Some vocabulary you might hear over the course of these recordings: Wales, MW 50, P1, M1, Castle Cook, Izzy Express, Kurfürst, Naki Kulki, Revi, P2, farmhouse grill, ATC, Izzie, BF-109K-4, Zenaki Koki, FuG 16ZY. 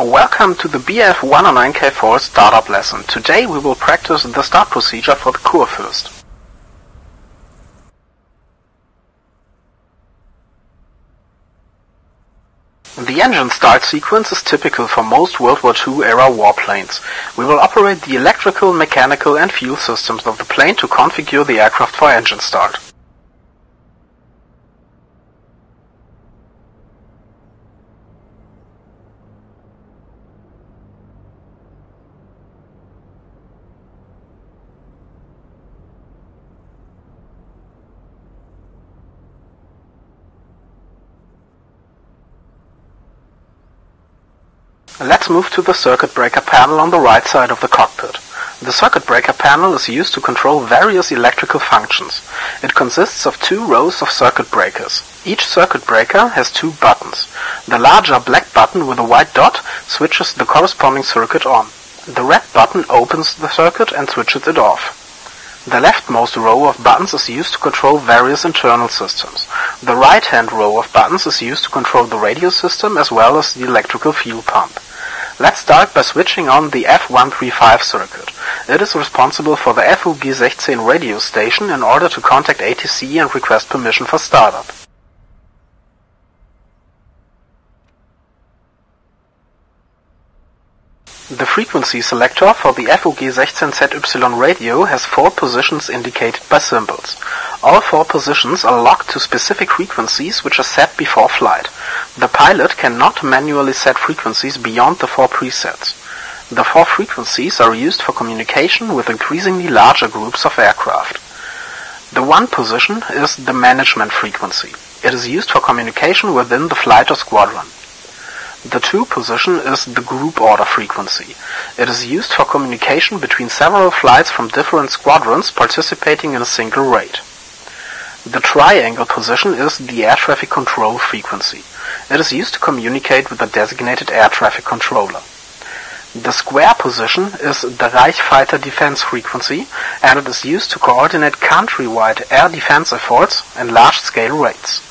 Welcome to the BF-109K-4 startup lesson. Today we will practice the start procedure for the Kurfürst. The engine start sequence is typical for most World War II era warplanes. We will operate the electrical, mechanical and fuel systems of the plane to configure the aircraft for engine start. Let's move to the circuit breaker panel on the right side of the cockpit. The circuit breaker panel is used to control various electrical functions. It consists of two rows of circuit breakers. Each circuit breaker has two buttons. The larger black button with a white dot switches the corresponding circuit on. The red button opens the circuit and switches it off. The leftmost row of buttons is used to control various internal systems. The right-hand row of buttons is used to control the radio system as well as the electrical fuel pump. Let's start by switching on the F135 circuit. It is responsible for the FuG 16 radio station in order to contact ATC and request permission for startup. The frequency selector for the FuG 16ZY radio has four positions indicated by symbols. All four positions are locked to specific frequencies which are set before flight. The pilot cannot manually set frequencies beyond the four presets. The four frequencies are used for communication with increasingly larger groups of aircraft. The one position is the management frequency. It is used for communication within the flight or squadron. The 2 position is the group order frequency. It is used for communication between several flights from different squadrons participating in a single raid. The triangle position is the air traffic control frequency. It is used to communicate with the designated air traffic controller. The square position is the Reich fighter defense frequency, and it is used to coordinate countrywide air defense efforts and large-scale raids.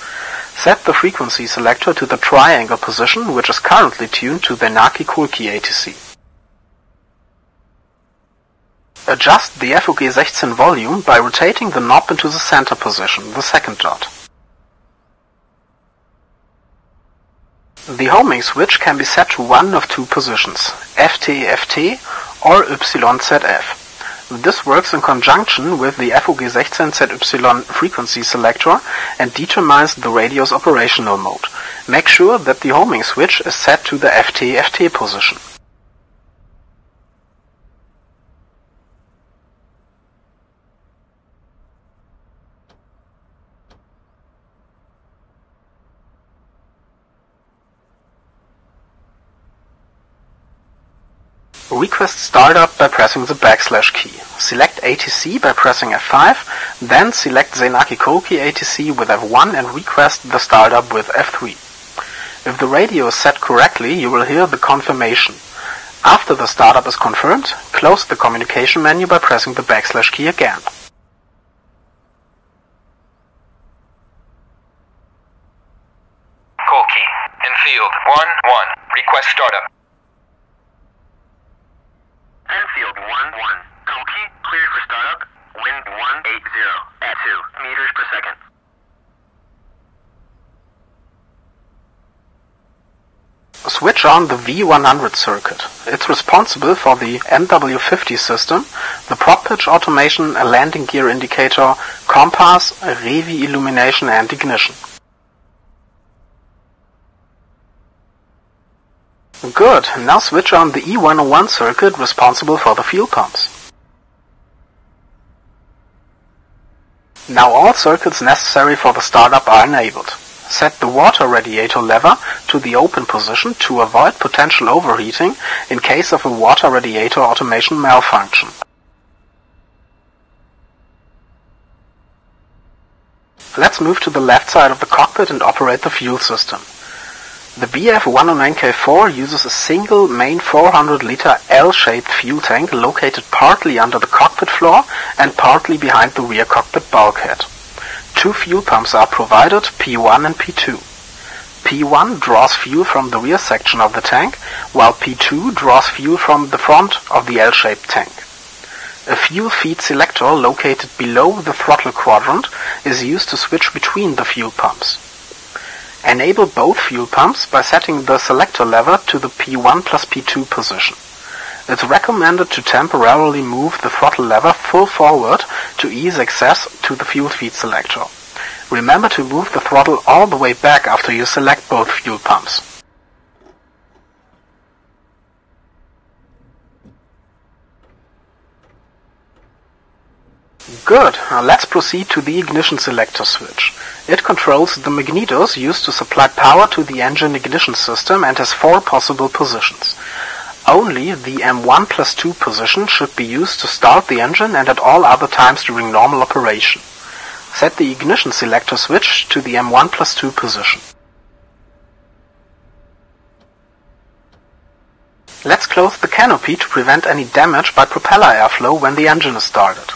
Set the frequency selector to the triangle position, which is currently tuned to the Naki Kulki ATC. Adjust the FuG 16 volume by rotating the knob into the center position, the second dot. The homing switch can be set to one of two positions, FT-FT or YZF. This works in conjunction with the FuG 16ZY frequency selector and determines the radio's operational mode. Make sure that the homing switch is set to the FT-FT position. Request startup by pressing the backslash key. Select ATC by pressing F5, then select Zenaki Koki ATC with F1 and request the startup with F3. If the radio is set correctly, you will hear the confirmation. After the startup is confirmed, close the communication menu by pressing the backslash key again. Koki, in field 1-1, request startup. Enfield 1-1, Koki, cleared for startup, wind 180 at 2 meters per second. Switch on the V100 circuit. It's responsible for the MW 50 system, the prop pitch automation, a landing gear indicator, compass, Revi illumination and ignition. Good, now switch on the E101 circuit responsible for the fuel pumps. Now all circuits necessary for the startup are enabled. Set the water radiator lever to the open position to avoid potential overheating in case of a water radiator automation malfunction. Let's move to the left side of the cockpit and operate the fuel system. The BF-109K-4 uses a single main 400-liter L-shaped fuel tank located partly under the cockpit floor and partly behind the rear cockpit bulkhead. Two fuel pumps are provided, P1 and P2. P1 draws fuel from the rear section of the tank, while P2 draws fuel from the front of the L-shaped tank. A fuel feed selector located below the throttle quadrant is used to switch between the fuel pumps. Enable both fuel pumps by setting the selector lever to the P1 plus P2 position. It's recommended to temporarily move the throttle lever full forward to ease access to the fuel feed selector. Remember to move the throttle all the way back after you select both fuel pumps. Good, now let's proceed to the ignition selector switch. It controls the magnetos used to supply power to the engine ignition system and has four possible positions. Only the M1 plus 2 position should be used to start the engine and at all other times during normal operation. Set the ignition selector switch to the M1 plus 2 position. Let's close the canopy to prevent any damage by propeller airflow when the engine is started.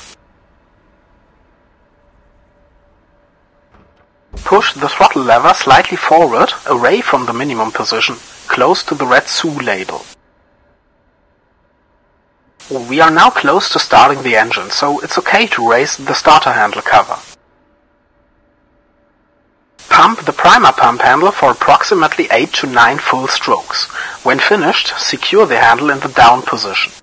Push the throttle lever slightly forward, away from the minimum position, close to the red SOO label. We are now close to starting the engine, so it's okay to raise the starter handle cover. Pump the primer pump handle for approximately 8 to 9 full strokes. When finished, secure the handle in the down position.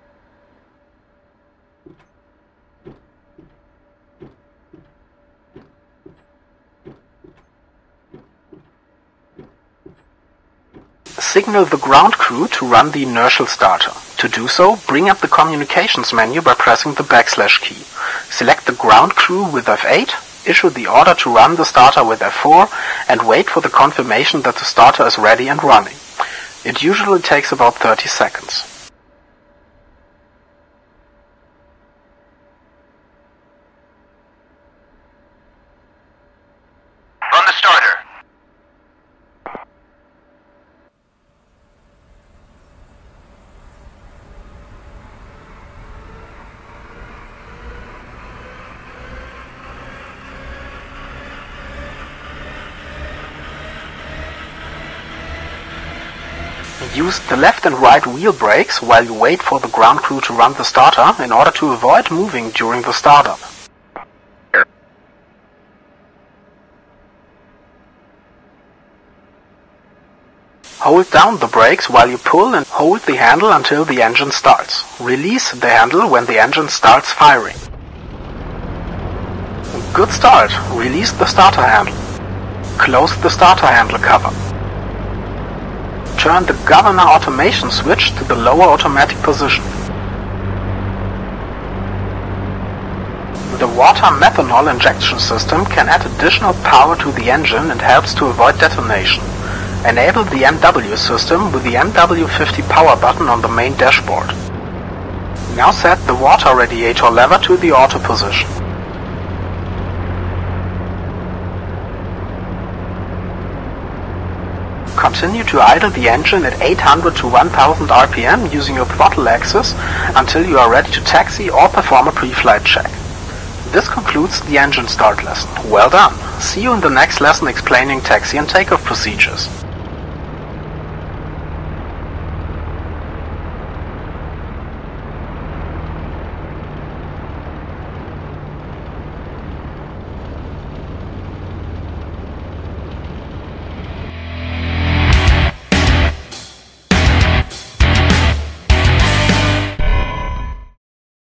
Signal the ground crew to run the inertial starter. To do so, bring up the communications menu by pressing the backslash key. Select the ground crew with F8, issue the order to run the starter with F4, and wait for the confirmation that the starter is ready and running. It usually takes about 30 seconds. Use the left and right wheel brakes while you wait for the ground crew to run the starter in order to avoid moving during the startup. Hold down the brakes while you pull and hold the handle until the engine starts. Release the handle when the engine starts firing. Good start. Release the starter handle. Close the starter handle cover. Turn the governor automation switch to the lower automatic position. The water methanol injection system can add additional power to the engine and helps to avoid detonation. Enable the MW system with the MW 50 power button on the main dashboard. Now set the water radiator lever to the auto position. Continue to idle the engine at 800 to 1000 RPM using your throttle axis until you are ready to taxi or perform a pre-flight check. This concludes the engine start lesson. Well done! See you in the next lesson explaining taxi and takeoff procedures.